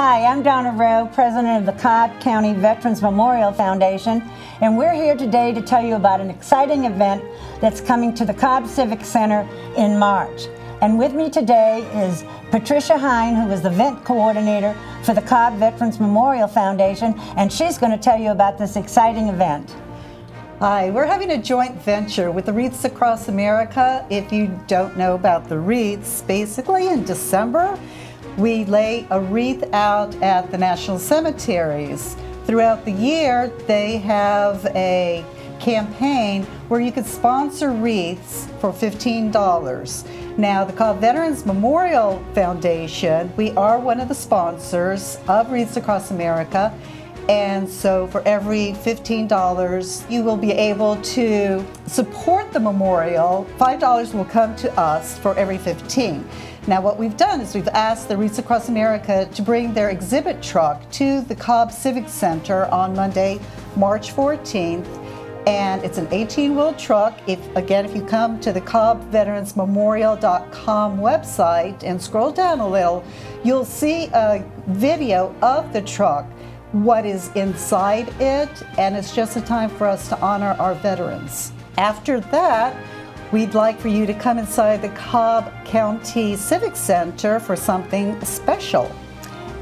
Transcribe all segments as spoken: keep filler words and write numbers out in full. Hi, I'm Donna Rowe, president of the Cobb County Veterans Memorial Foundation, and we're here today to tell you about an exciting event that's coming to the Cobb Civic Center in March. And with me today is Patricia Hine, who is the event coordinator for the Cobb Veterans Memorial Foundation, and she's going to tell you about this exciting event. Hi, we're having a joint venture with the Wreaths Across America. If you don't know about the Wreaths, basically in December, we lay a wreath out at the national cemeteries. Throughout the year, they have a campaign where you could sponsor wreaths for fifteen dollars. Now, the Cobb Veterans Memorial Foundation, we are one of the sponsors of Wreaths Across America, and so for every fifteen dollars, you will be able to support the memorial. five dollars will come to us for every fifteen. Now what we've done is we've asked the Wreaths Across America to bring their exhibit truck to the Cobb Civic Center on Monday, March fourteenth, and it's an eighteen-wheel truck. If, again, if you come to the cobb veterans memorial dot com website and scroll down a little, you'll see a video of the truck, what is inside it, and it's just a time for us to honor our veterans. After that, we'd like for you to come inside the Cobb County Civic Center for something special.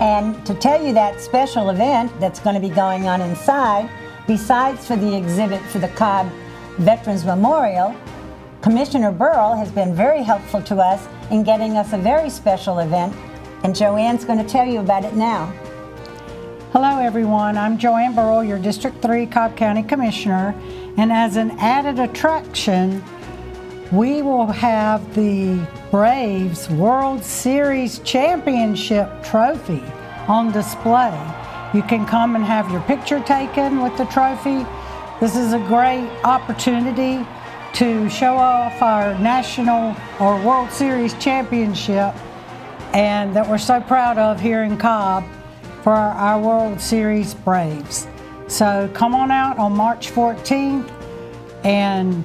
And to tell you that special event that's going to be going on inside, besides for the exhibit for the Cobb Veterans Memorial, Commissioner Birrell has been very helpful to us in getting us a very special event, and JoAnn's going to tell you about it now. Hello everyone, I'm JoAnn Birrell, your District three Cobb County Commissioner, and as an added attraction, we will have the Braves World Series Championship trophy on display. You can come and have your picture taken with the trophy. This is a great opportunity to show off our national or World Series championship and that we're so proud of here in Cobb for our World Series Braves. So come on out on March fourteenth and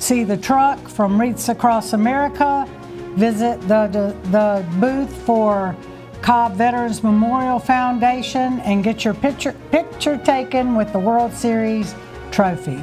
see the truck from Wreaths Across America, visit the, the, the booth for Cobb Veterans Memorial Foundation, and get your picture, picture taken with the World Series trophy.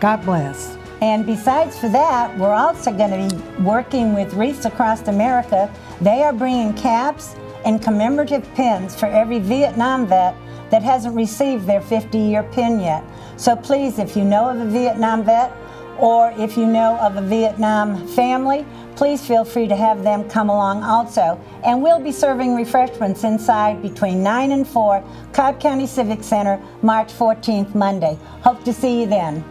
God bless. And besides for that, we're also going to be working with Wreaths Across America. They are bringing caps and commemorative pins for every Vietnam vet that hasn't received their fifty-year pin yet. So please, if you know of a Vietnam vet, or if you know of a Vietnam family, please feel free to have them come along also. And we'll be serving refreshments inside between nine and four, Cobb County Civic Center, March fourteenth, Monday. Hope to see you then.